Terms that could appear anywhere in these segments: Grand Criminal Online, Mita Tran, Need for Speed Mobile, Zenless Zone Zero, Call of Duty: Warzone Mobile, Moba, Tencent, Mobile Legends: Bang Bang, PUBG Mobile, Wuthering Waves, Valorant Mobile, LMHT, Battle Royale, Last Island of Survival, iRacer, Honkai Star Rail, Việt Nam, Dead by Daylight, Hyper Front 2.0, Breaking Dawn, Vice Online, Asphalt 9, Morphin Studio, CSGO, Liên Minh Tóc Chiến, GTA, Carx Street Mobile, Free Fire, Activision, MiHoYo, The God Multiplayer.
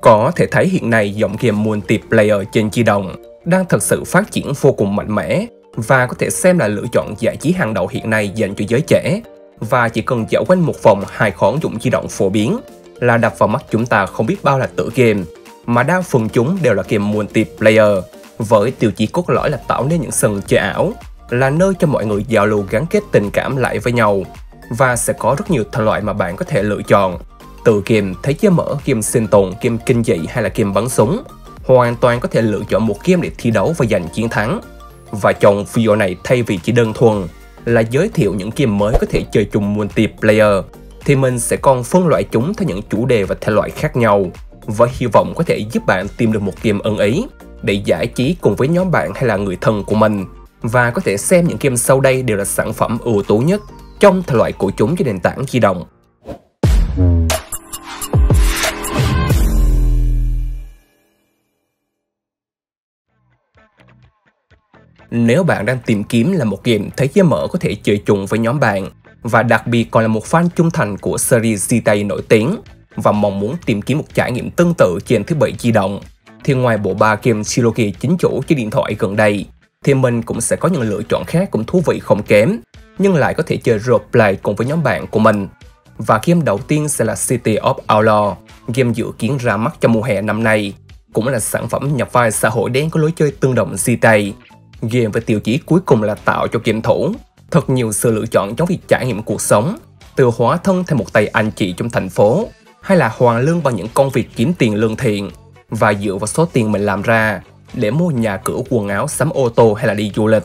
Có thể thấy hiện nay dòng game multiplayer trên di động đang thật sự phát triển vô cùng mạnh mẽ và có thể xem là lựa chọn giải trí hàng đầu hiện nay dành cho giới trẻ. Và chỉ cần dạo quanh một vòng hai khóa ứng dụng di động phổ biến là đập vào mắt chúng ta không biết bao là tựa game, mà đa phần chúng đều là game multiplayer với tiêu chí cốt lõi là tạo nên những sân chơi ảo, là nơi cho mọi người giao lưu gắn kết tình cảm lại với nhau. Và sẽ có rất nhiều thể loại mà bạn có thể lựa chọn, từ game thế giới mở, game sinh tồn, game kinh dị hay là game bắn súng. Hoàn toàn có thể lựa chọn một game để thi đấu và giành chiến thắng. Và trong video này, thay vì chỉ đơn thuần là giới thiệu những game mới có thể chơi chung multiplayer, thì mình sẽ còn phân loại chúng theo những chủ đề và thể loại khác nhau, với hy vọng có thể giúp bạn tìm được một game ưng ý để giải trí cùng với nhóm bạn hay là người thân của mình. Và có thể xem những game sau đây đều là sản phẩm ưu tú nhất trong thể loại của chúng trên nền tảng di động. Nếu bạn đang tìm kiếm là một game thế giới mở có thể chơi chung với nhóm bạn, và đặc biệt còn là một fan trung thành của series GTA nổi tiếng, và mong muốn tìm kiếm một trải nghiệm tương tự trên thiết bị di động, thì ngoài bộ ba game trilogy chính chủ trên điện thoại gần đây, thì mình cũng sẽ có những lựa chọn khác cũng thú vị không kém, nhưng lại có thể chơi roleplay cùng với nhóm bạn của mình. Và game đầu tiên sẽ là City of Outlaws, game dự kiến ra mắt trong mùa hè năm nay, cũng là sản phẩm nhập vai xã hội đen có lối chơi tương đồng GTA. Game với tiêu chí cuối cùng là tạo cho game thủ thật nhiều sự lựa chọn trong việc trải nghiệm cuộc sống, từ hóa thân thành một tay anh chị trong thành phố, hay là hoàn lương bằng những công việc kiếm tiền lương thiện, và dựa vào số tiền mình làm ra để mua nhà cửa, quần áo, sắm ô tô hay là đi du lịch.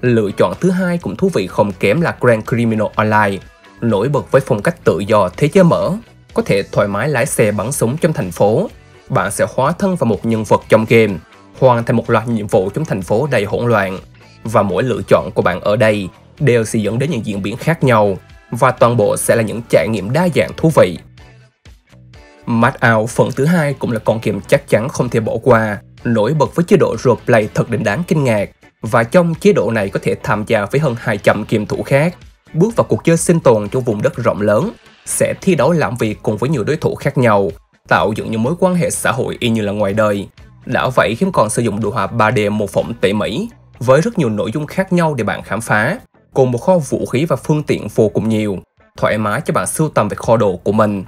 Lựa chọn thứ hai cũng thú vị không kém là Grand Criminal Online, nổi bật với phong cách tự do thế giới mở, có thể thoải mái lái xe bắn súng trong thành phố. Bạn sẽ hóa thân vào một nhân vật trong game, hoàn thành một loạt nhiệm vụ trong thành phố đầy hỗn loạn, và mỗi lựa chọn của bạn ở đây đều sẽ dẫn đến những diễn biến khác nhau, và toàn bộ sẽ là những trải nghiệm đa dạng thú vị. MadOut phần thứ hai cũng là con game chắc chắn không thể bỏ qua, nổi bật với chế độ roleplay thật đến đáng kinh ngạc, và trong chế độ này có thể tham gia với hơn 200 game thủ khác, bước vào cuộc chơi sinh tồn trong vùng đất rộng lớn, sẽ thi đấu làm việc cùng với nhiều đối thủ khác nhau, tạo dựng những mối quan hệ xã hội y như là ngoài đời. Đã vậy game còn sử dụng đồ họa 3D mô phỏng tỉ mỉ, với rất nhiều nội dung khác nhau để bạn khám phá, cùng một kho vũ khí và phương tiện vô cùng nhiều, thoải mái cho bạn sưu tầm về kho đồ của mình.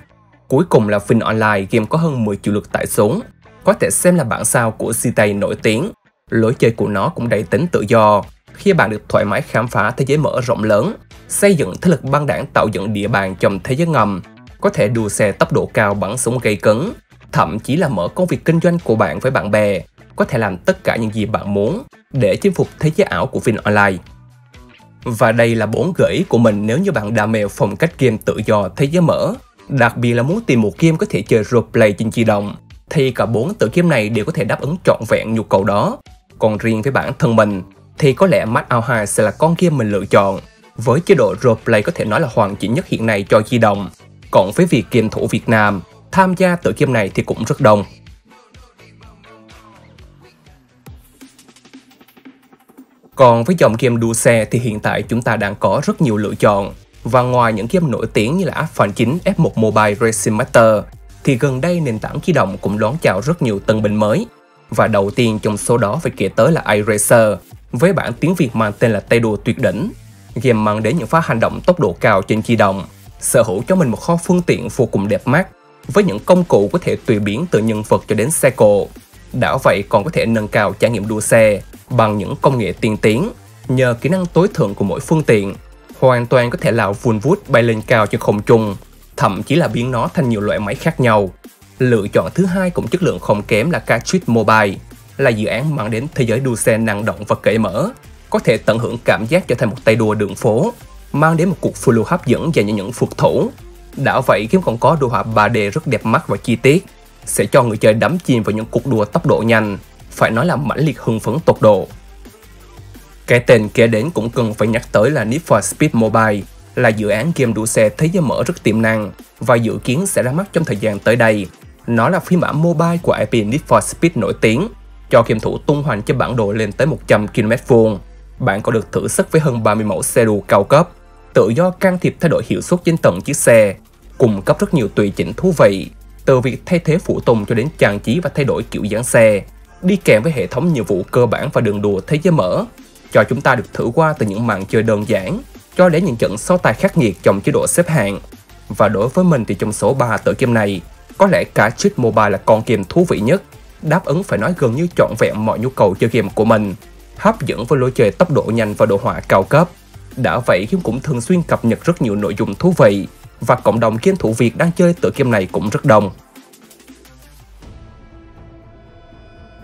Cuối cùng là Vice Online, game có hơn 10 triệu lượt tải xuống, có thể xem là bản sao của GTA nổi tiếng. Lối chơi của nó cũng đầy tính tự do, khi bạn được thoải mái khám phá thế giới mở rộng lớn, xây dựng thế lực băng đảng, tạo dựng địa bàn trong thế giới ngầm, có thể đua xe tốc độ cao, bắn súng gây cấn, thậm chí là mở công việc kinh doanh của bạn với bạn bè, có thể làm tất cả những gì bạn muốn để chinh phục thế giới ảo của Vice Online. Và đây là 4 gợi ý của mình nếu như bạn đam mê phong cách game tự do thế giới mở, đặc biệt là muốn tìm một game có thể chơi roleplay trên di động, thì cả 4 tựa game này đều có thể đáp ứng trọn vẹn nhu cầu đó. Còn riêng với bản thân mình, thì có lẽ MadOut 2 sẽ là con game mình lựa chọn, với chế độ roleplay có thể nói là hoàn chỉnh nhất hiện nay cho di động. Còn với việc game thủ Việt Nam tham gia tựa game này thì cũng rất đông. Còn với dòng game đua xe thì hiện tại chúng ta đang có rất nhiều lựa chọn, và ngoài những game nổi tiếng như là Asphalt 9, F1 Mobile Racing Master, thì gần đây nền tảng di động cũng đón chào rất nhiều tân binh mới. Và đầu tiên trong số đó phải kể tới là iRacer, với bản tiếng Việt mang tên là Tay đua tuyệt đỉnh. Game mang đến những pha hành động tốc độ cao trên di động, sở hữu cho mình một kho phương tiện vô cùng đẹp mắt, với những công cụ có thể tùy biến từ nhân vật cho đến xe cộ. Đã vậy còn có thể nâng cao trải nghiệm đua xe bằng những công nghệ tiên tiến nhờ kỹ năng tối thượng của mỗi phương tiện. Hoàn toàn có thể là vun vút bay lên cao trên không trung, thậm chí là biến nó thành nhiều loại máy khác nhau. Lựa chọn thứ hai cũng chất lượng không kém là Carx Street Mobile, là dự án mang đến thế giới đua xe năng động và cởi mở, có thể tận hưởng cảm giác trở thành một tay đua đường phố, mang đến một cuộc phiêu lưu hấp dẫn dành cho những phượt thủ. Đã vậy game còn có đồ họa 3D rất đẹp mắt và chi tiết, sẽ cho người chơi đắm chìm vào những cuộc đua tốc độ nhanh, phải nói là mãnh liệt hưng phấn tột độ. Cái tên kế đến cũng cần phải nhắc tới là Need for Speed Mobile, là dự án game đua xe thế giới mở rất tiềm năng và dự kiến sẽ ra mắt trong thời gian tới đây. Nó là phiên bản mobile của IP Need for Speed nổi tiếng, cho game thủ tung hoành trên bản đồ lên tới 100 km vuông. Bạn có được thử sức với hơn 30 mẫu xe đua cao cấp, tự do can thiệp thay đổi hiệu suất trên từng chiếc xe, cung cấp rất nhiều tùy chỉnh thú vị, từ việc thay thế phụ tùng cho đến trang trí và thay đổi kiểu dáng xe, đi kèm với hệ thống nhiệm vụ cơ bản và đường đua thế giới mở, cho chúng ta được thử qua từ những màn chơi đơn giản cho đến những trận so tài khắc nghiệt trong chế độ xếp hạng. Và đối với mình thì trong số 3 tựa game này, có lẽ Carx Street Mobile là con game thú vị nhất, đáp ứng phải nói gần như trọn vẹn mọi nhu cầu chơi game của mình, hấp dẫn với lối chơi tốc độ nhanh và đồ họa cao cấp. Đã vậy game cũng thường xuyên cập nhật rất nhiều nội dung thú vị, và cộng đồng game thủ Việt đang chơi tựa game này cũng rất đông.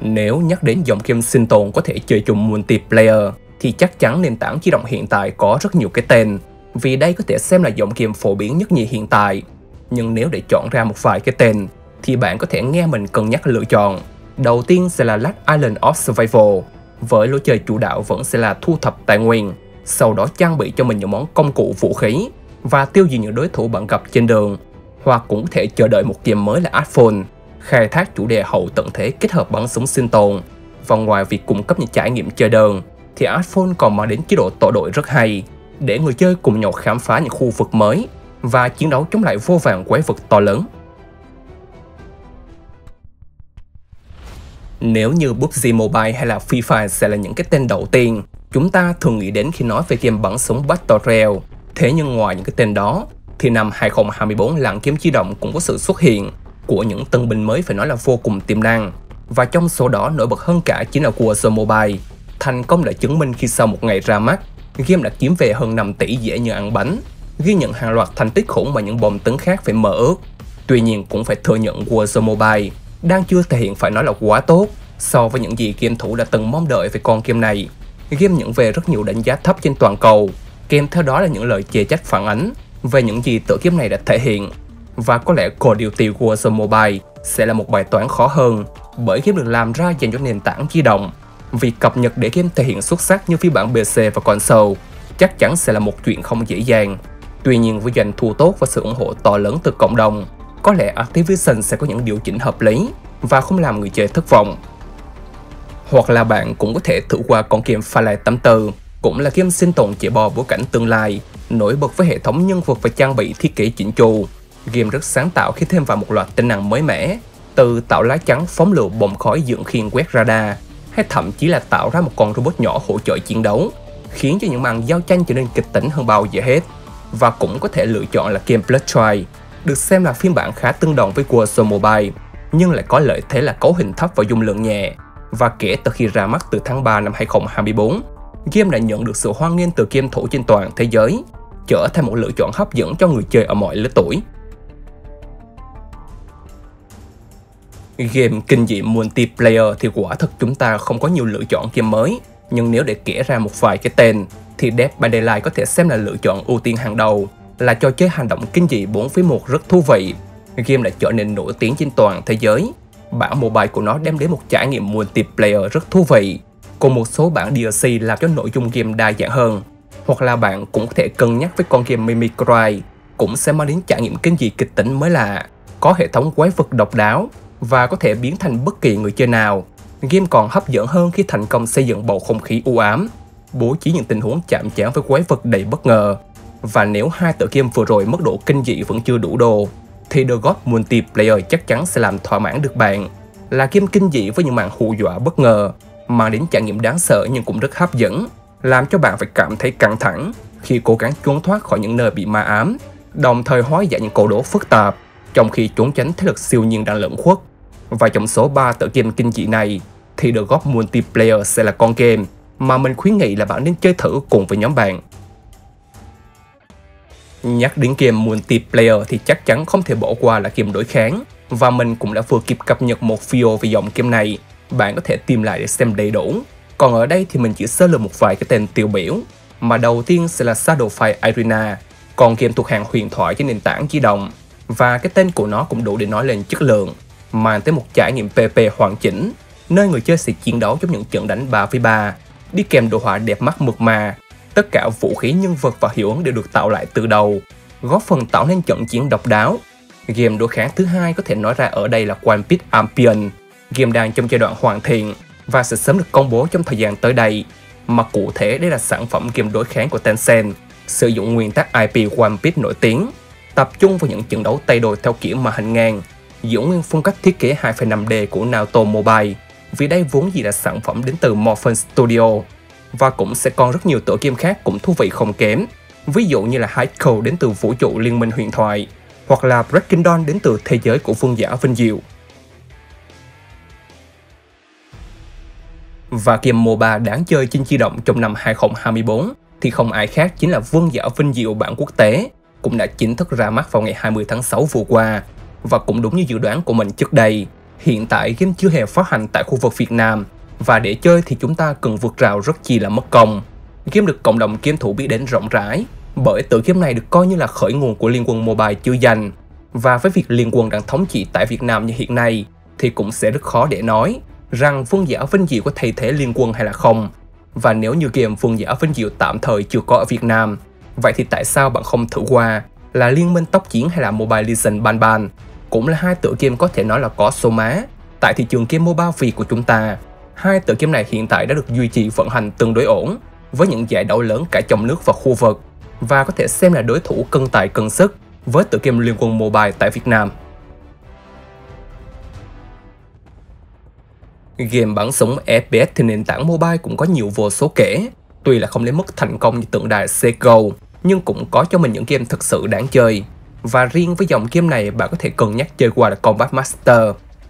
Nếu nhắc đến dòng game sinh tồn có thể chơi chung multiplayer, thì chắc chắn nền tảng di động hiện tại có rất nhiều cái tên, vì đây có thể xem là dòng game phổ biến nhất nhì hiện tại. Nhưng nếu để chọn ra một vài cái tên, thì bạn có thể nghe mình cân nhắc lựa chọn. Đầu tiên sẽ là Last Island of Survival, với lối chơi chủ đạo vẫn sẽ là thu thập tài nguyên, sau đó trang bị cho mình những món công cụ vũ khí và tiêu diệt những đối thủ bạn gặp trên đường. Hoặc cũng có thể chờ đợi một game mới là Asphalt, khai thác chủ đề hậu tận thế kết hợp bắn súng sinh tồn. Và ngoài việc cung cấp những trải nghiệm chơi đơn, thì Asphalt còn mang đến chế độ tổ đội rất hay, để người chơi cùng nhau khám phá những khu vực mới và chiến đấu chống lại vô vàn quái vật to lớn. Nếu như PUBG Mobile hay là Free Fire sẽ là những cái tên đầu tiên chúng ta thường nghĩ đến khi nói về game bắn súng Battle Royale. Thế nhưng ngoài những cái tên đó, thì năm 2024 làng game di động cũng có sự xuất hiện của những tân binh mới phải nói là vô cùng tiềm năng. Và trong số đó nổi bật hơn cả chính là Warzone Mobile, thành công đã chứng minh khi sau một ngày ra mắt, game đã kiếm về hơn 5 tỷ dễ như ăn bánh, ghi nhận hàng loạt thành tích khủng mà những bom tấn khác phải mơ ước. Tuy nhiên cũng phải thừa nhận Warzone Mobile đang chưa thể hiện phải nói là quá tốt so với những gì game thủ đã từng mong đợi về con game này. Game nhận về rất nhiều đánh giá thấp trên toàn cầu, kèm theo đó là những lời chê trách phản ánh về những gì tựa game này đã thể hiện. Và có lẽ Call of Duty Warzone Mobile sẽ là một bài toán khó hơn, bởi game được làm ra dành cho nền tảng di động. Việc cập nhật để game thể hiện xuất sắc như phiên bản PC và console chắc chắn sẽ là một chuyện không dễ dàng. Tuy nhiên với doanh thu tốt và sự ủng hộ to lớn từ cộng đồng, có lẽ Activision sẽ có những điều chỉnh hợp lý và không làm người chơi thất vọng. Hoặc là bạn cũng có thể thử qua con game Farlight 84, cũng là game sinh tồn chạy bò bối cảnh tương lai, nổi bật với hệ thống nhân vật và trang bị thiết kế chỉnh chu. Game rất sáng tạo khi thêm vào một loạt tính năng mới mẻ, từ tạo lá chắn, phóng lựu, bom khói, dưỡng khiên, quét radar, hay thậm chí là tạo ra một con robot nhỏ hỗ trợ chiến đấu, khiến cho những màn giao tranh trở nên kịch tính hơn bao giờ hết. Và cũng có thể lựa chọn là game Blood Strike, được xem là phiên bản khá tương đồng với Warzone Mobile, nhưng lại có lợi thế là cấu hình thấp và dung lượng nhẹ. Và kể từ khi ra mắt từ tháng 3 năm 2024, game đã nhận được sự hoan nghênh từ game thủ trên toàn thế giới, trở thành một lựa chọn hấp dẫn cho người chơi ở mọi lứa tuổi. Game kinh dị multiplayer thì quả thật chúng ta không có nhiều lựa chọn game mới, nhưng nếu để kể ra một vài cái tên, thì Dead by Daylight có thể xem là lựa chọn ưu tiên hàng đầu, là trò chơi hành động kinh dị 4v1 rất thú vị. Game đã trở nên nổi tiếng trên toàn thế giới. Bản mobile của nó đem đến một trải nghiệm multiplayer rất thú vị, cùng một số bản DLC làm cho nội dung game đa dạng hơn. Hoặc là bạn cũng có thể cân nhắc với con game Mimicry, cũng sẽ mang đến trải nghiệm kinh dị kịch tính mới lạ, có hệ thống quái vật độc đáo và có thể biến thành bất kỳ người chơi nào. Game còn hấp dẫn hơn khi thành công xây dựng bầu không khí u ám, bố trí những tình huống chạm trán với quái vật đầy bất ngờ. Và nếu hai tựa game vừa rồi mức độ kinh dị vẫn chưa đủ đồ, thì The God Multiplayer chắc chắn sẽ làm thỏa mãn được bạn, là game kinh dị với những màn hù dọa bất ngờ, mang đến trải nghiệm đáng sợ nhưng cũng rất hấp dẫn, làm cho bạn phải cảm thấy căng thẳng khi cố gắng trốn thoát khỏi những nơi bị ma ám, đồng thời hóa giải những câu đố phức tạp trong khi trốn tránh thế lực siêu nhiên đang lẩn khuất. Và trong số 3 tựa game kinh dị này, thì The God Multiplayer sẽ là con game mà mình khuyến nghị là bạn nên chơi thử cùng với nhóm bạn. Nhắc đến game multiplayer thì chắc chắn không thể bỏ qua là game đối kháng, và mình cũng đã vừa kịp cập nhật một video về dòng game này, bạn có thể tìm lại để xem đầy đủ. Còn ở đây thì mình chỉ sơ lược một vài cái tên tiêu biểu, mà đầu tiên sẽ là Shadow Fight Arena, con game thuộc hàng huyền thoại trên nền tảng di động, và cái tên của nó cũng đủ để nói lên chất lượng, mang tới một trải nghiệm PvP hoàn chỉnh, nơi người chơi sẽ chiến đấu trong những trận đánh 3v3, đi kèm đồ họa đẹp mắt mượt mà. Tất cả vũ khí, nhân vật và hiệu ứng đều được tạo lại từ đầu, góp phần tạo nên trận chiến độc đáo. Game đối kháng thứ hai có thể nói ra ở đây là One Piece Ambition. Game đang trong giai đoạn hoàn thiện và sẽ sớm được công bố trong thời gian tới đây. Mà cụ thể đây là sản phẩm game đối kháng của Tencent, sử dụng nguyên tắc IP One Piece nổi tiếng, tập trung vào những trận đấu tay đôi theo kiểu màn hình ngang, giữ nguyên phong cách thiết kế 2.5D của Naoto Mobile, vì đây vốn dĩ là sản phẩm đến từ Morphin Studio. Và cũng sẽ còn rất nhiều tựa game khác cũng thú vị không kém, ví dụ như là Haikyuu đến từ vũ trụ liên minh huyền thoại, hoặc là Breaking Dawn đến từ thế giới của vương giả vinh diệu. Và game MOBA đáng chơi trên di động trong năm 2024 thì không ai khác chính là Vương giả Vinh Diệu bản quốc tế, cũng đã chính thức ra mắt vào ngày 20 tháng 6 vừa qua. Và cũng đúng như dự đoán của mình trước đây, hiện tại game chưa hề phát hành tại khu vực Việt Nam, và để chơi thì chúng ta cần vượt rào rất chi là mất công. Game được cộng đồng game thủ biết đến rộng rãi, bởi tựa game này được coi như là khởi nguồn của Liên Quân Mobile chưa danh. Và với việc Liên Quân đang thống trị tại Việt Nam như hiện nay, thì cũng sẽ rất khó để nói rằng Vương giả Vinh Diệu có thay thế Liên Quân hay là không. Và nếu như game Vương giả Vinh Diệu tạm thời chưa có ở Việt Nam, vậy thì tại sao bạn không thử qua là Liên Minh Tóc Chiến hay là Mobile Legends: Bang Bang, cũng là hai tựa game có thể nói là có số má tại thị trường game mobile Việt của chúng ta. Hai tựa game này hiện tại đã được duy trì vận hành tương đối ổn, với những giải đấu lớn cả trong nước và khu vực, và có thể xem là đối thủ cân tài cân sức với tựa game Liên Quân Mobile tại Việt Nam. Game bắn súng FPS thì nền tảng mobile cũng có nhiều vô số kể. Tuy là không lấy mức thành công như tượng đài CSGO, nhưng cũng có cho mình những game thực sự đáng chơi. Và riêng với dòng game này, bạn có thể cân nhắc chơi qua là Combat Master,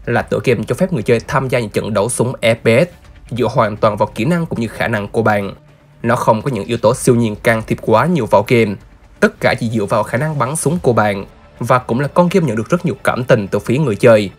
là tựa game cho phép người chơi tham gia những trận đấu súng FPS, dựa hoàn toàn vào kỹ năng cũng như khả năng của bạn. Nó không có những yếu tố siêu nhiên can thiệp quá nhiều vào game, tất cả chỉ dựa vào khả năng bắn súng của bạn. Và cũng là con game nhận được rất nhiều cảm tình từ phía người chơi.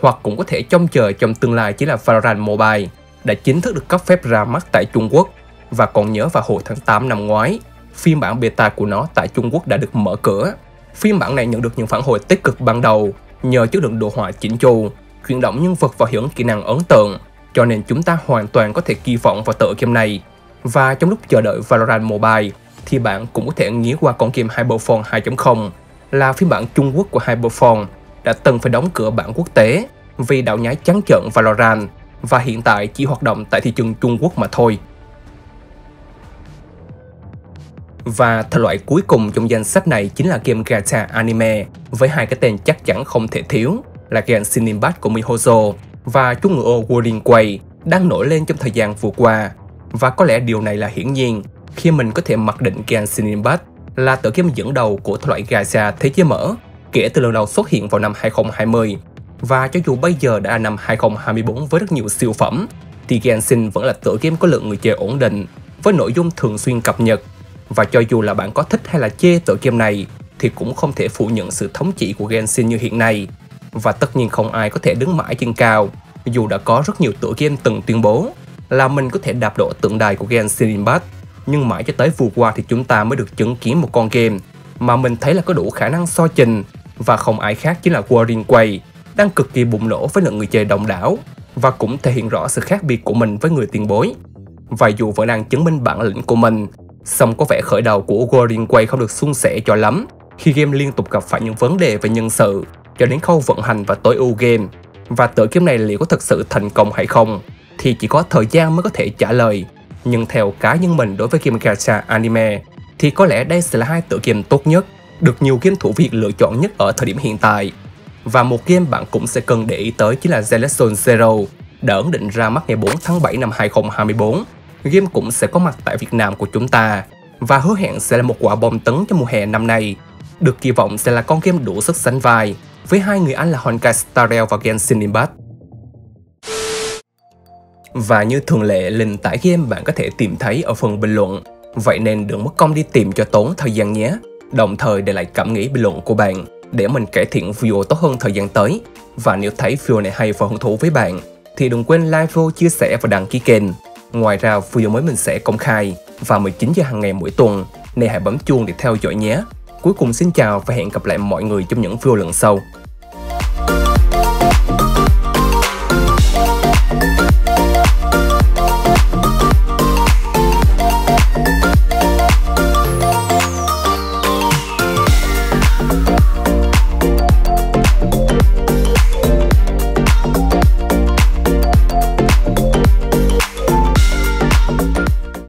Hoặc cũng có thể trông chờ trong tương lai chỉ là Valorant Mobile đã chính thức được cấp phép ra mắt tại Trung Quốc. Và còn nhớ vào hồi tháng 8 năm ngoái, phiên bản beta của nó tại Trung Quốc đã được mở cửa. Phiên bản này nhận được những phản hồi tích cực ban đầu nhờ chất lượng đồ họa chỉnh chu, chuyển động nhân vật và hiệu ứng kỹ năng ấn tượng, cho nên chúng ta hoàn toàn có thể kỳ vọng vào tựa game này. Và trong lúc chờ đợi Valorant Mobile thì bạn cũng có thể nghĩ qua con game Hyper Front 2.0, là phiên bản Trung Quốc của Hyper Front đã từng phải đóng cửa bản quốc tế vì đạo nhái trắng trợn Valorant, và hiện tại chỉ hoạt động tại thị trường Trung Quốc mà thôi. Và thể loại cuối cùng trong danh sách này chính là game gacha anime, với hai cái tên chắc chắn không thể thiếu là Genshin Impact của MiHoYo và chú ngựa ô Wuthering Waves đang nổi lên trong thời gian vừa qua. Và có lẽ điều này là hiển nhiên khi mình có thể mặc định Genshin Impact là tựa game dẫn đầu của thể loại gacha thế giới mở kể từ lần đầu xuất hiện vào năm 2020. Và cho dù bây giờ đã là năm 2024 với rất nhiều siêu phẩm, thì Genshin vẫn là tựa game có lượng người chơi ổn định với nội dung thường xuyên cập nhật. Và cho dù là bạn có thích hay là chê tựa game này thì cũng không thể phủ nhận sự thống trị của Genshin như hiện nay. Và tất nhiên không ai có thể đứng mãi trên cao, dù đã có rất nhiều tựa game từng tuyên bố là mình có thể đạp đổ tượng đài của Genshin Impact, nhưng mãi cho tới vừa qua thì chúng ta mới được chứng kiến một con game mà mình thấy là có đủ khả năng so trình, và không ai khác chính là Wuthering Waves đang cực kỳ bùng nổ với lượng người chơi đông đảo, và cũng thể hiện rõ sự khác biệt của mình với người tiền bối. Và dù vẫn đang chứng minh bản lĩnh của mình, song có vẻ khởi đầu của Wuthering Waves không được suôn sẻ cho lắm, khi game liên tục gặp phải những vấn đề về nhân sự cho đến khâu vận hành và tối ưu game. Và tựa game này liệu có thực sự thành công hay không thì chỉ có thời gian mới có thể trả lời. Nhưng theo cá nhân mình, đối với game gacha anime thì có lẽ đây sẽ là hai tựa game tốt nhất, được nhiều game thủ Việt lựa chọn nhất ở thời điểm hiện tại. Và một game bạn cũng sẽ cần để ý tới chính là Zenless Zone Zero, đã ấn định ra mắt ngày 4 tháng 7 năm 2024. Game cũng sẽ có mặt tại Việt Nam của chúng ta, và hứa hẹn sẽ là một quả bom tấn cho mùa hè năm nay. Được kỳ vọng sẽ là con game đủ sức sánh vai với hai người anh là Honkai Star Rail và Genshin Impact. Và như thường lệ, link tải game bạn có thể tìm thấy ở phần bình luận, vậy nên đừng mất công đi tìm cho tốn thời gian nhé. Đồng thời để lại cảm nghĩ bình luận của bạn để mình cải thiện video tốt hơn thời gian tới. Và nếu thấy video này hay và hứng thú với bạn thì đừng quên like video, chia sẻ và đăng ký kênh. Ngoài ra, video mới mình sẽ công khai vào 19 giờ hàng ngày mỗi tuần, nên hãy bấm chuông để theo dõi nhé. Cuối cùng xin chào và hẹn gặp lại mọi người trong những video lần sau.